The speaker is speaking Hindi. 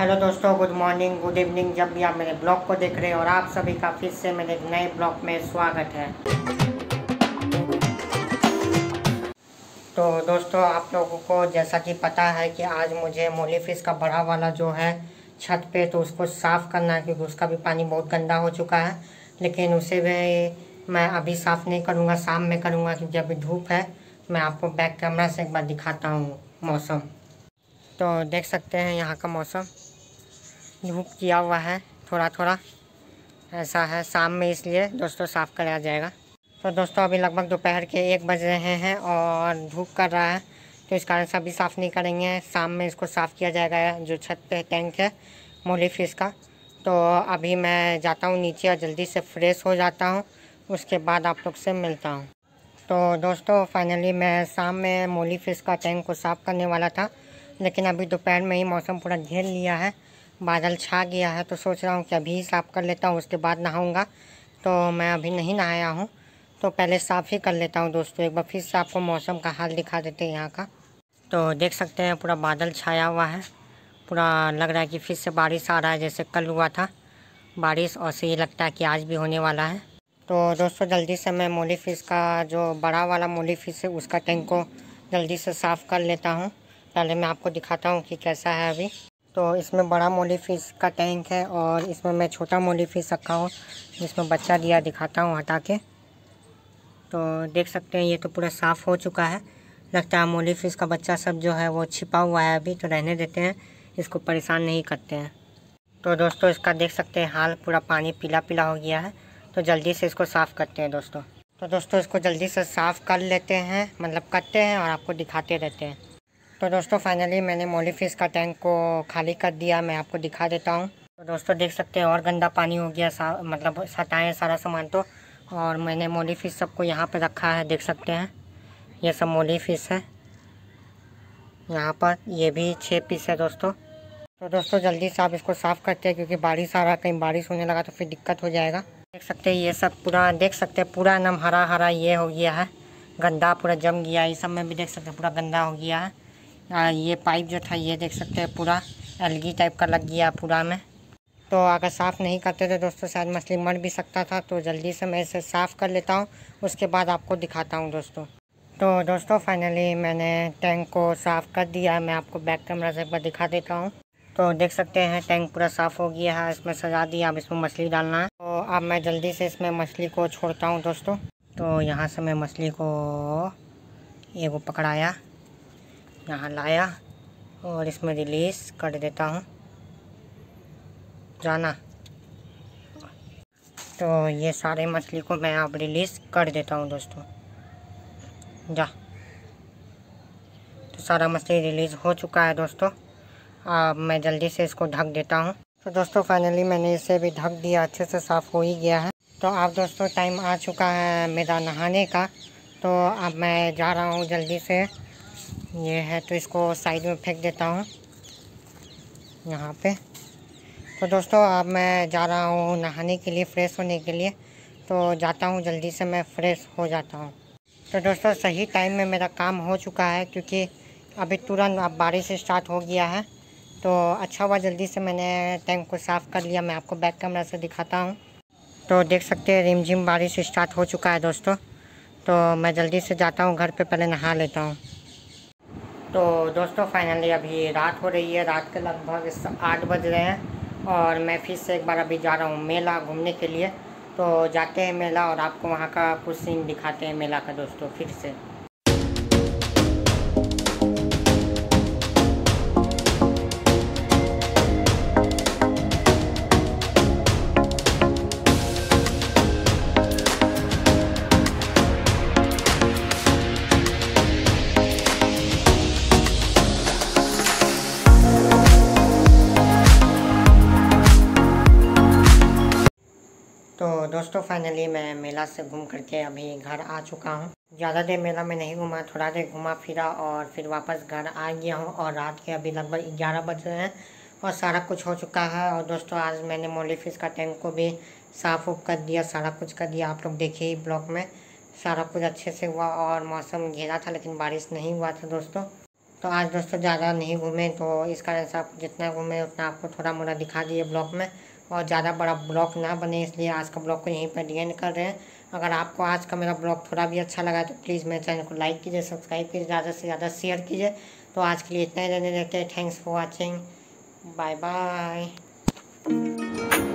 हेलो दोस्तों, गुड मॉर्निंग, गुड इवनिंग, जब भी आप मेरे ब्लॉग को देख रहे हैं, और आप सभी का फिर से मेरे नए ब्लॉग में स्वागत है। तो दोस्तों, आप लोगों को जैसा कि पता है कि आज मुझे मोली फिश का बड़ा वाला जो है छत पे, तो उसको साफ़ करना है क्योंकि उसका भी पानी बहुत गंदा हो चुका है। लेकिन उसे भी मैं अभी साफ़ नहीं करूँगा, शाम में करूँगा क्योंकि अभी धूप है। मैं आपको बैक कैमरा से एक बार दिखाता हूँ मौसम। तो देख सकते हैं यहाँ का मौसम, धूप किया हुआ है, थोड़ा थोड़ा ऐसा है। शाम में इसलिए दोस्तों साफ़ कराया जाएगा। तो दोस्तों, अभी लगभग दोपहर के 1 बज रहे हैं और धूप कर रहा है, तो इस कारण से अभी साफ़ नहीं करेंगे। शाम में इसको साफ़ किया जाएगा, जो छत पे टैंक है मोली फिश का। तो अभी मैं जाता हूँ नीचे और जल्दी से फ्रेश हो जाता हूँ, उसके बाद आप लोग से मिलता हूँ। तो दोस्तों, फाइनली मैं शाम में मोली फिश का टैंक को साफ़ करने वाला था, लेकिन अभी दोपहर में ही मौसम पूरा घेर लिया है, बादल छा गया है। तो सोच रहा हूँ कि अभी साफ़ कर लेता हूँ, उसके बाद नहाऊंगा। तो मैं अभी नहीं नहाया हूँ, तो पहले साफ़ ही कर लेता हूँ। दोस्तों, एक बार फिर से आपको मौसम का हाल दिखा देते हैं यहाँ का। तो देख सकते हैं पूरा बादल छाया हुआ है, पूरा लग रहा है कि फिर से बारिश आ रहा है, जैसे कल हुआ था बारिश, और से ये लगता है कि आज भी होने वाला है। तो दोस्तों, जल्दी से मैं मोली फिश का जो बड़ा वाला मोली फिश है उसका टैंक को जल्दी से साफ़ कर लेता हूँ। पहले मैं आपको दिखाता हूँ कि कैसा है अभी। तो इसमें बड़ा मोली फिश का टैंक है और इसमें मैं छोटा मोली फिश रखा हूँ, जिसमें बच्चा दिया। दिखाता हूँ हटा के। तो देख सकते हैं ये तो पूरा साफ़ हो चुका है। लगता है मोली फिश का बच्चा सब जो है वो छिपा हुआ है अभी, तो रहने देते हैं, इसको परेशान नहीं करते हैं। तो दोस्तों, इसका देख सकते हैं हाल, पूरा पानी पीला पीला हो गया है। तो जल्दी से इसको साफ़ करते हैं दोस्तों। तो दोस्तों, इसको जल्दी से साफ़ कर लेते हैं, मतलब करते हैं, और आपको दिखाते रहते हैं। तो दोस्तों, फाइनली मैंने मोली फिश का टैंक को खाली कर दिया, मैं आपको दिखा देता हूँ। तो दोस्तों, देख सकते हैं और गंदा पानी हो गया, मतलब सटाएँ सारा सामान। तो और मैंने मोली फिश सबको यहाँ पे रखा है, देख सकते हैं ये सब मोली फिश है यहाँ पर। ये भी 6 पीस है दोस्तों। तो दोस्तों, जल्दी से आप इसको साफ़ करते हैं क्योंकि बारिश आ रहा है, कहीं बारिश होने लगा तो फिर दिक्कत हो जाएगा। देख सकते हैं ये सब पूरा, देख सकते हैं पूरा नम हरा हरा ये हो गया है, गंदा पूरा जम गया। ये सब में भी देख सकते हैं पूरा गंदा हो गया है। ये पाइप जो था, ये देख सकते हैं पूरा एलगी टाइप का लग गया पूरा में। तो अगर साफ़ नहीं करते तो दोस्तों शायद मछली मर भी सकता था। तो जल्दी से मैं इसे साफ़ कर लेता हूँ, उसके बाद आपको दिखाता हूँ दोस्तों। तो दोस्तों, फाइनली मैंने टैंक को साफ़ कर दिया है, मैं आपको बैक कैमरा से एक बार दिखा देता हूँ। तो देख सकते हैं टैंक पूरा साफ़ हो गया है, इसमें सजा दिया। अब इसमें मछली डालना है, तो अब मैं जल्दी से इसमें मछली को छोड़ता हूँ दोस्तों। तो यहाँ से मैं मछली को एगो पकड़ाया, यहाँ लाया और इसमें रिलीज़ कर देता हूँ, जाना। तो ये सारे मछली को मैं अब रिलीज़ कर देता हूँ दोस्तों, जा। तो सारा मछली रिलीज़ हो चुका है दोस्तों। अब मैं जल्दी से इसको ढक देता हूँ। तो दोस्तों, फाइनली मैंने इसे भी ढक दिया, अच्छे से साफ़ हो ही गया है। तो अब दोस्तों टाइम आ चुका है मेरा नहाने का, तो अब मैं जा रहा हूँ जल्दी से। ये है तो इसको साइड में फेंक देता हूँ यहाँ पे। तो दोस्तों, अब मैं जा रहा हूँ नहाने के लिए, फ़्रेश होने के लिए। तो जाता हूँ जल्दी से, मैं फ़्रेश हो जाता हूँ। तो दोस्तों, सही टाइम में मेरा काम हो चुका है क्योंकि अभी तुरंत अब बारिश स्टार्ट हो गया है। तो अच्छा हुआ जल्दी से मैंने टैंक को साफ़ कर लिया, मैं आपको बैक कैमरा से दिखाता हूँ। तो देख सकते हैं रिमझिम बारिश स्टार्ट हो चुका है दोस्तों। तो मैं जल्दी से जाता हूँ घर पर, पहले नहा लेता हूँ। तो दोस्तों, फाइनली अभी रात हो रही है, रात के लगभग 8 बज रहे हैं, और मैं फिर से एक बार अभी जा रहा हूँ मेला घूमने के लिए। तो जाते हैं मेला और आपको वहाँ का कुछ सीन दिखाते हैं मेला का दोस्तों फिर से। तो दोस्तों, फाइनली मैं मेला से घूम करके अभी घर आ चुका हूँ। ज़्यादा देर मेला में नहीं घूमा, थोड़ा देर घूमा फिरा और फिर वापस घर आ गया हूँ। और रात के अभी लगभग 11 बज रहे हैं और सारा कुछ हो चुका है। और दोस्तों, आज मैंने मोली फिश का टैंक को भी साफ़ उफ कर दिया, सारा कुछ कर दिया। आप लोग देखे ही ब्लॉग में, सारा कुछ अच्छे से हुआ। और मौसम घेरा था लेकिन बारिश नहीं हुआ था दोस्तों। तो आज दोस्तों ज़्यादा नहीं घूमे, तो इस कारण से आप जितना घूमे उतना आपको थोड़ा मोड़ा दिखा दिए ब्लॉग में, और ज़्यादा बड़ा ब्लॉग ना बने इसलिए आज का ब्लॉग को यहीं पर डिपेंड कर रहे हैं। अगर आपको आज का मेरा ब्लॉग थोड़ा भी अच्छा लगा तो प्लीज़ मेरे चैनल को लाइक कीजिए, सब्सक्राइब कीजिए, ज़्यादा से ज़्यादा शेयर कीजिए। तो आज के लिए इतना ही रहने देते हैं। Thanks for watching, bye bye.